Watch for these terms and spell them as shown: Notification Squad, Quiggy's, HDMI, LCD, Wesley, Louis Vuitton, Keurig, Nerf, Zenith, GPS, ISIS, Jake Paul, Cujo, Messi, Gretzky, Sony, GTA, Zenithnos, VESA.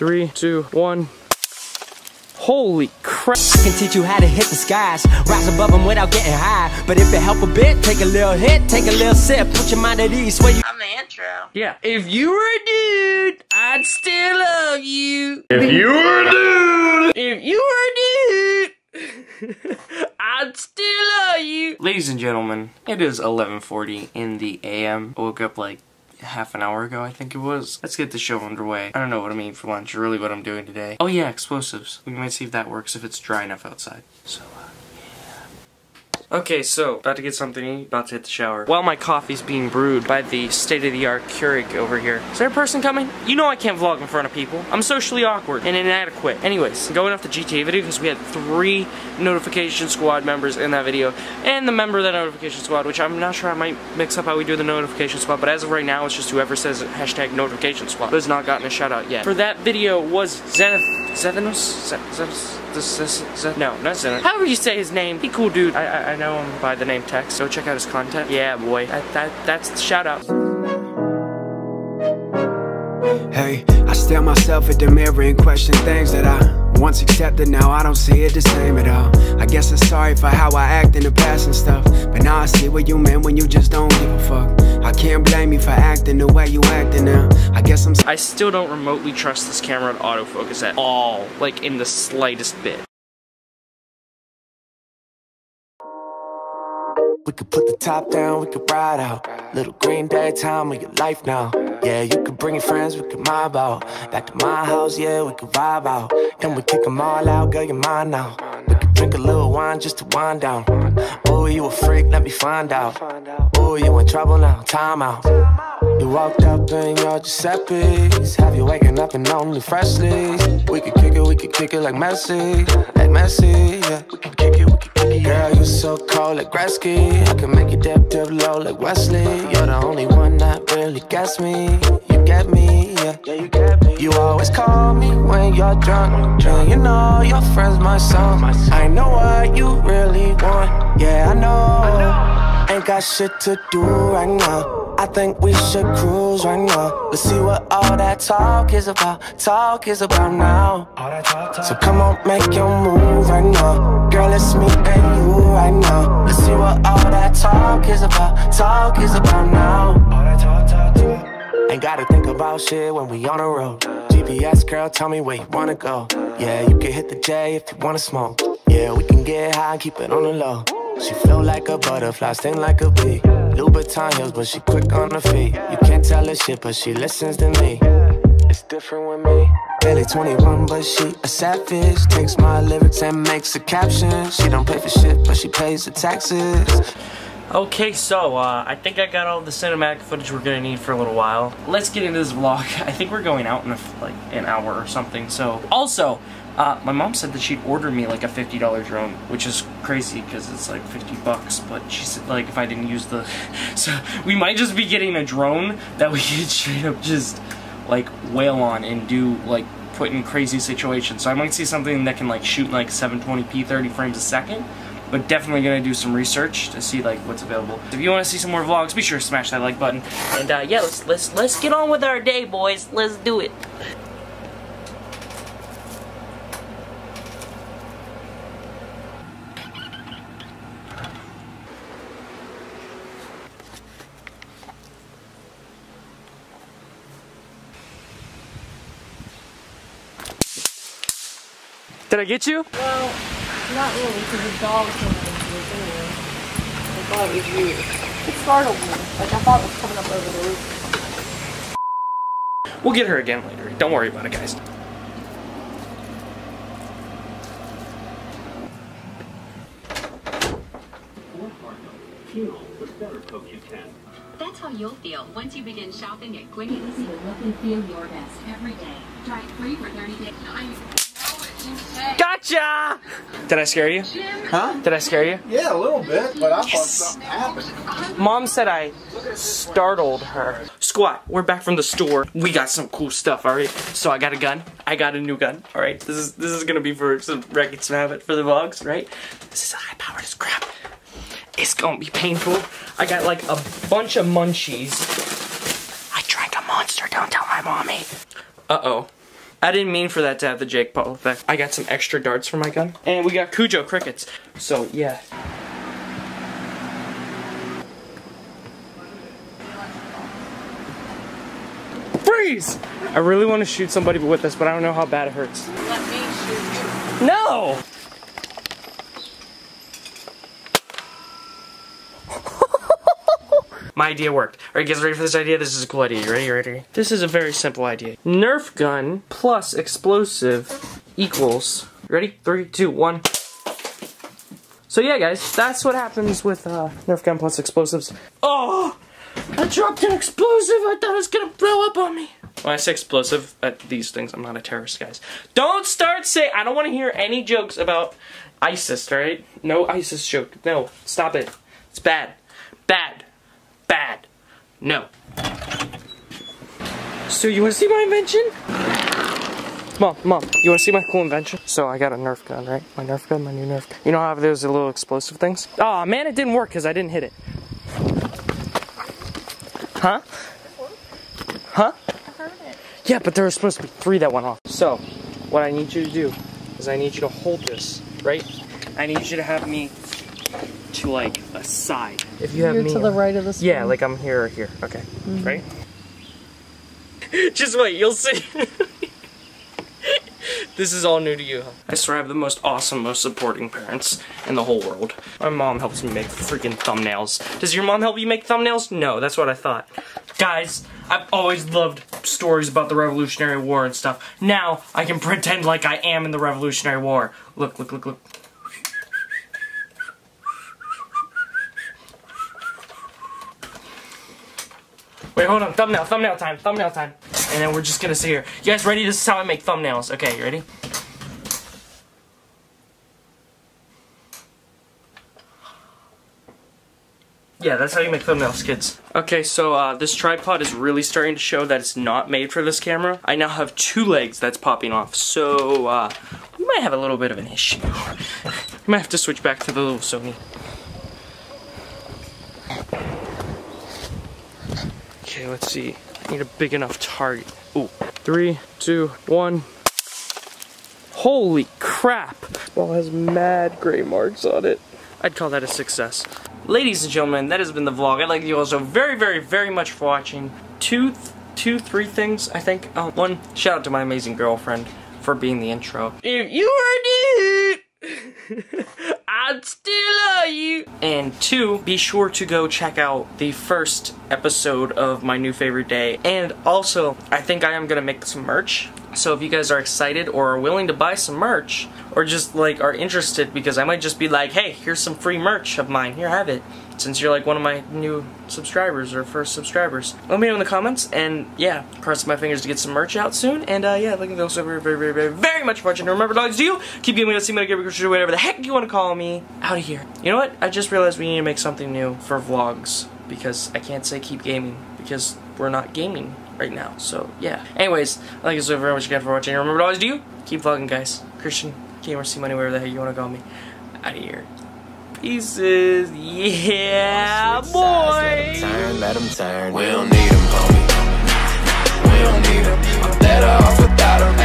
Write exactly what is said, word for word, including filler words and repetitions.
Three, two, one. Holy crap. I can teach you how to hit the skies, rise above them without getting high. But if it help a bit, take a little hit, take a little sip, put your mind at ease where you— I'm the intro. Yeah. If you were a dude, I'd still love you. If you were a dude. If you were a dude. I'd still love you. Ladies and gentlemen, it is eleven forty in the A M. I woke up like half an hour ago, I think it was. Let's get the show underway. I don't know what I'm eating for lunch, or really what I'm doing today. Oh yeah, explosives. We might see if that works, if it's dry enough outside. So, uh, yeah. Okay, so, about to get something to eat, about to hit the shower. While my coffee's being brewed by the state-of-the-art Keurig over here. Is there a person coming? You know I can't vlog in front of people. I'm socially awkward and inadequate. Anyways, going off the G T A video, because we had three Notification Squad members in that video, and the member of the Notification Squad, which I'm not sure, I might mix up how we do the Notification Squad, but as of right now, it's just whoever says hashtag Notification Squad, but it's not gotten a shout out yet. For that video was Zenith, Zenithnos, Zenithnos, no, not Zenith. However you say his name, he cool dude. I, I, I know him by the name Tex, so check out his content. Yeah, boy, that, that, that's the shout out. Hey, I stare myself at the mirror and question things that I once accepted, now I don't see it the same at all. I guess I'm sorry for how I act in the past and stuff, but now I see what you meant when you just don't give a fuck. I can't blame you for acting the way you acting now. I guess I'm— I still don't remotely trust this camera to autofocus at all, like in the slightest bit. We could put the top down, we could ride out. Little Green Day time of your life now. Yeah, you could bring your friends, we could mob out. Back to my house, yeah, we could vibe out. Then we kick them all out, girl, you're mine now. We could drink a little wine just to wind down. Oh, you a freak, let me find out. Oh, you in trouble now, time out. You walked up in your Giuseppe's. Have you waking up and only freshly? We could kick it, we could kick it like Messi. Like Messi, yeah. We could kick it, we could kick it. Girl, you so cold like Gretzky. I can make you dip, dip low like Wesley. You're the only one that really gets me. You get me, yeah. Yeah, you get me. You always call me when you're drunk. And you know your friends my son. I know what you really want. Yeah, I know. Ain't got shit to do right now. I think we should cruise right now. Let's see what all that talk is about. Talk is about now. All that talk, talk. So come on, make your move right now. Girl, it's me and you right now. Let's see what all that talk is about. Talk is about now. All that talk, talk, talk. Ain't gotta think about shit when we on the road. G P S, girl, tell me where you wanna go. Yeah, you can hit the J if you wanna smoke. Yeah, we can get high and keep it on the low. She feel like a butterfly, sting like a bee. Louis Vuitton heels, but she quick on her feet. You can't tell her shit, but she listens to me. It's different with me. Barely twenty-one, but she a savage. Takes my lyrics and makes a caption. She don't pay for shit, but she pays the taxes. Okay, so, uh, I think I got all the cinematic footage we're gonna need for a little while. Let's get into this vlog. I think we're going out in, a, like, an hour or something, so. Also, uh, my mom said that she'd order me, like, a fifty dollar drone, which is crazy, because it's, like, fifty bucks, but she said, like, if I didn't use the... So, we might just be getting a drone that we could straight up just, like, wail on and do, like, put in crazy situations. So I might see something that can, like, shoot in, like, seven twenty p, thirty frames a second. But definitely gonna do some research to see like what's available. If you want to see some more vlogs, be sure to smash that like button. And uh, yeah, let's let's let's get on with our day, boys. Let's do it. Did I get you? Well, not really, because the dog came into the door. I thought it was weird. It startled me. Like, I thought it was coming up over the roof. We'll get her again later. Don't worry about it, guys. That's how you'll feel once you begin shopping at Quiggy's. You'll look and feel your best every day. Try it free for thirty days. Gotcha! Did I scare you? Huh? Did I scare you? Yeah, a little bit, but I yes. thought something happened. Mom said I startled her. Squat, we're back from the store. We got some cool stuff, alright? So I got a gun. I got a new gun, alright? This is this is gonna be for some wreck and smash it for the vlogs, right? This is high powered as crap. It's gonna be painful. I got like a bunch of munchies. I drank a monster, don't tell my mommy. Uh-oh. I didn't mean for that to have the Jake Paul effect. I got some extra darts for my gun. And we got Cujo crickets. So, yeah. Freeze! I really want to shoot somebody with this, but I don't know how bad it hurts. Let me shoot you. No! My idea worked. Alright, guys, ready for this idea? This is a cool idea. You ready? You ready? This is a very simple idea. Nerf gun plus explosive equals... Ready? Three, two, one. So yeah, guys, that's what happens with uh, Nerf gun plus explosives. Oh! I dropped an explosive! I thought it was gonna blow up on me! When I say explosive at these things, I'm not a terrorist, guys. Don't start saying... I don't want to hear any jokes about ISIS, alright? No ISIS joke. No. Stop it. It's bad. Bad. Bad. No. So you wanna see my invention? Mom, mom, you wanna see my cool invention? So I got a Nerf gun, right? My Nerf gun, my new Nerf gun. You know how those are little explosive things? Aw, oh, man, it didn't work because I didn't hit it. Huh? Huh? I heard it. Yeah, but there were supposed to be three that went off. So, what I need you to do is I need you to hold this, right? I need you to have me to like a side. If you have You're me to the right of the screen. Yeah, like I'm here or here. Okay. Mm-hmm. Right? Just wait, you'll see. This is all new to you. I swear I have the most awesome, most supporting parents in the whole world. My mom helps me make freaking thumbnails. Does your mom help you make thumbnails? No, that's what I thought. Guys, I've always loved stories about the Revolutionary War and stuff. Now, I can pretend like I am in the Revolutionary War. Look, look, look, look. Wait, hold on. Thumbnail, thumbnail time, thumbnail time. And then we're just gonna sit here. You guys ready? This is how I make thumbnails. Okay, you ready? Yeah, that's how you make thumbnails, kids. Okay, so uh, this tripod is really starting to show that it's not made for this camera. I now have two legs that's popping off, so uh, we might have a little bit of an issue. We might have to switch back to the little Sony. Okay, let's see. I need a big enough target. Ooh. Three, two, one. Holy crap! Ball has mad gray marks on it. I'd call that a success. Ladies and gentlemen, that has been the vlog. I'd like you all so very, very, very much for watching. Two, th two, three things, I think. Oh, one, shout out to my amazing girlfriend for being the intro. If you were a dude, I'd still love you. And two, be sure to go check out the first episode of my new favorite day. And also, I think I am gonna make some merch. So if you guys are excited or are willing to buy some merch, or just like are interested, because I might just be like, hey, here's some free merch of mine, here, have it. Since you're like one of my new subscribers or first subscribers. Let me know in the comments, and yeah, cross my fingers to get some merch out soon. And uh, yeah, thank you so very, very, very, very, very much for watching. And remember, dogs, you keep giving me a C M A, whatever the heck you want to call me. Out of here. You know what? I just realized we need to make something new for vlogs, because I can't say keep gaming, because we're not gaming right now. So yeah. Anyways, thank you so very much again for watching. And remember, always do keep vlogging, guys. Christian Gamer C Money, whatever the heck you want to call me. Out of here. Pieces, yeah, boy. Size, let 'em turn, let 'em turn. We don't need 'em, homie. We don't need 'em. I'm better off without 'em.